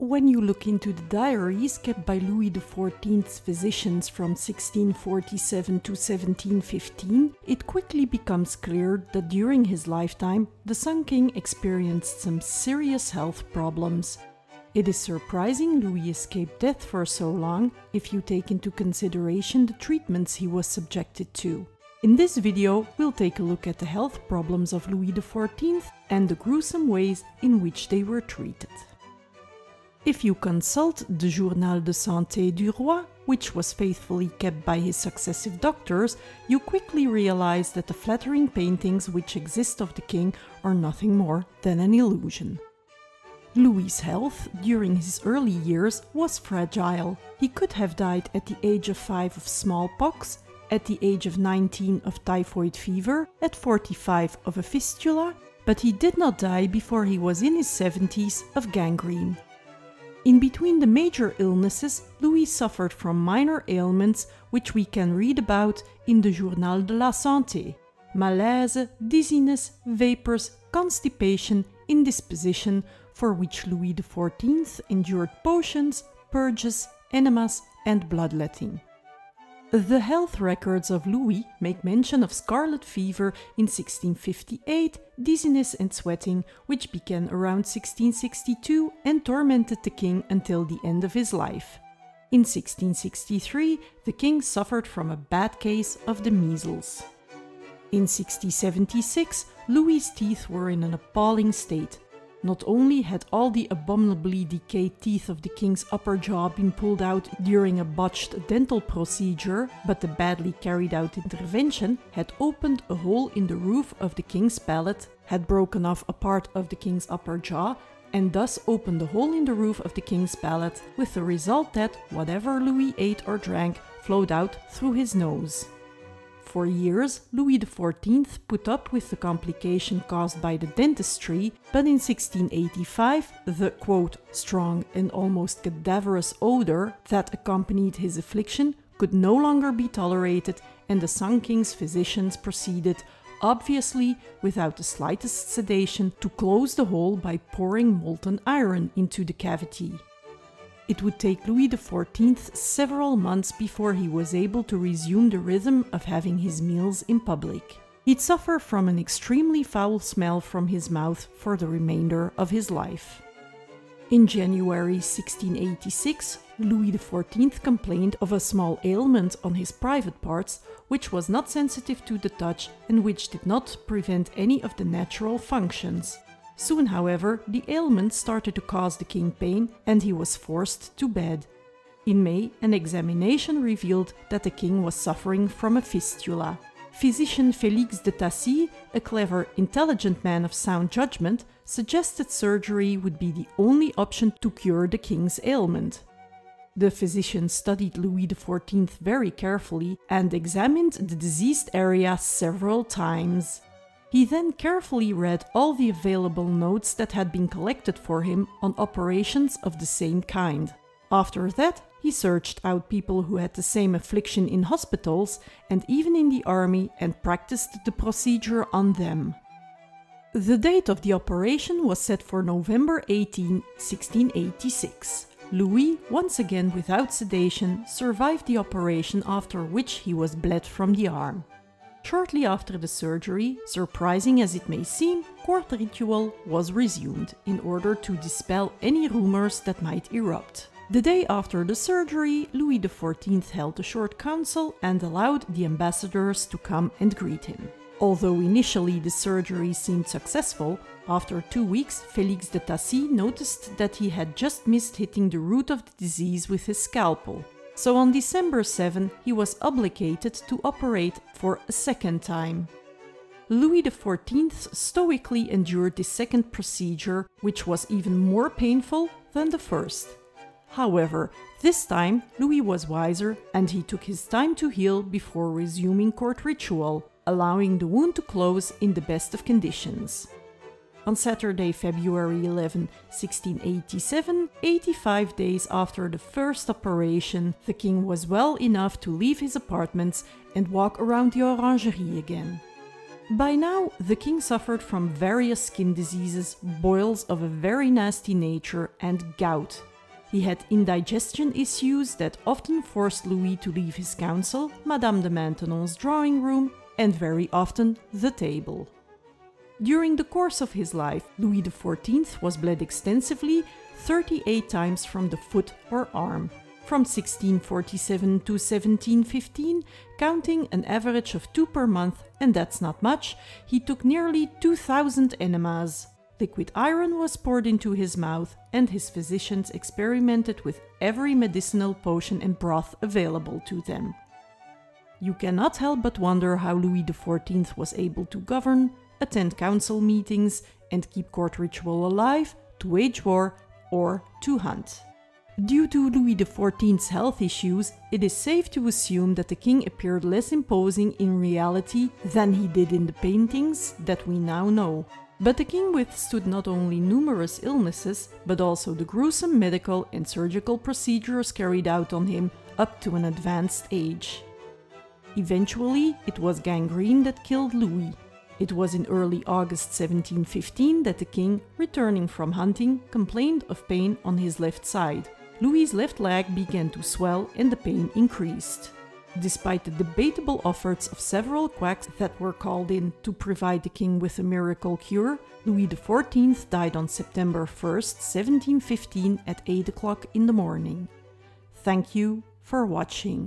When you look into the diaries kept by Louis XIV's physicians from 1647 to 1715, it quickly becomes clear that during his lifetime, the Sun King experienced some serious health problems. It is surprising Louis escaped death for so long, if you take into consideration the treatments he was subjected to. In this video, we'll take a look at the health problems of Louis XIV and the gruesome ways in which they were treated. If you consult the Journal de Santé du Roi, which was faithfully kept by his successive doctors, you quickly realize that the flattering paintings which exist of the king are nothing more than an illusion. Louis' health during his early years was fragile. He could have died at the age of 5 of smallpox, at the age of 19 of typhoid fever, at 45 of a fistula, but he did not die before he was in his 70s of gangrene. In between the major illnesses, Louis suffered from minor ailments, which we can read about in the Journal de la Santé. Malaise, dizziness, vapors, constipation, indisposition, for which Louis XIV endured potions, purges, enemas, and bloodletting. The health records of Louis make mention of scarlet fever in 1658, dizziness and sweating, which began around 1662 and tormented the king until the end of his life. In 1663, the king suffered from a bad case of the measles. In 1676, Louis' teeth were in an appalling state. Not only had all the abominably decayed teeth of the king's upper jaw been pulled out during a botched dental procedure, but the badly carried out intervention had opened a hole in the roof of the king's palate, had broken off a part of the king's upper jaw, and thus opened a hole in the roof of the king's palate, with the result that whatever Louis ate or drank flowed out through his nose. For years, Louis XIV put up with the complication caused by the dentistry, but in 1685, the quote, strong and almost cadaverous odor that accompanied his affliction could no longer be tolerated, and the Sun King's physicians proceeded, obviously without the slightest sedation, to close the hole by pouring molten iron into the cavity. It would take Louis XIV several months before he was able to resume the rhythm of having his meals in public. He'd suffer from an extremely foul smell from his mouth for the remainder of his life. In January 1686, Louis XIV complained of a small ailment on his private parts, which was not sensitive to the touch and which did not prevent any of the natural functions. Soon, however, the ailment started to cause the king pain and he was forced to bed. In May, an examination revealed that the king was suffering from a fistula. Physician Félix de Tassy, a clever, intelligent man of sound judgment, suggested surgery would be the only option to cure the king's ailment. The physician studied Louis XIV very carefully and examined the diseased area several times. He then carefully read all the available notes that had been collected for him on operations of the same kind. After that, he searched out people who had the same affliction in hospitals and even in the army and practiced the procedure on them. The date of the operation was set for November 18, 1686. Louis, once again without sedation, survived the operation, after which he was bled from the arm. Shortly after the surgery, surprising as it may seem, court ritual was resumed in order to dispel any rumors that might erupt. The day after the surgery, Louis XIV held a short council and allowed the ambassadors to come and greet him. Although initially the surgery seemed successful, after 2 weeks Félix de Tassy noticed that he had just missed hitting the root of the disease with his scalpel. So on December 7, he was obligated to operate for a second time. Louis XIV stoically endured this second procedure, which was even more painful than the first. However, this time Louis was wiser and he took his time to heal before resuming court ritual, allowing the wound to close in the best of conditions. On Saturday, February 11, 1687, 85 days after the first operation, the king was well enough to leave his apartments and walk around the orangerie again. By now, the king suffered from various skin diseases, boils of a very nasty nature, and gout. He had indigestion issues that often forced Louis to leave his council, Madame de Maintenon's drawing room, and very often the table. During the course of his life, Louis XIV was bled extensively 38 times from the foot or arm. From 1647 to 1715, counting an average of 2 per month, and that's not much, he took nearly 2,000 enemas. Liquid iron was poured into his mouth, and his physicians experimented with every medicinal potion and broth available to them. You cannot help but wonder how Louis XIV was able to govern, attend council meetings, and keep court ritual alive, to wage war, or to hunt. Due to Louis XIV's health issues, it is safe to assume that the king appeared less imposing in reality than he did in the paintings that we now know. But the king withstood not only numerous illnesses, but also the gruesome medical and surgical procedures carried out on him up to an advanced age. Eventually, it was gangrene that killed Louis. It was in early August 1715 that the king, returning from hunting, complained of pain on his left side. Louis's left leg began to swell and the pain increased. Despite the debatable efforts of several quacks that were called in to provide the king with a miracle cure, Louis XIV died on September 1st, 1715 at 8 o'clock in the morning. Thank you for watching.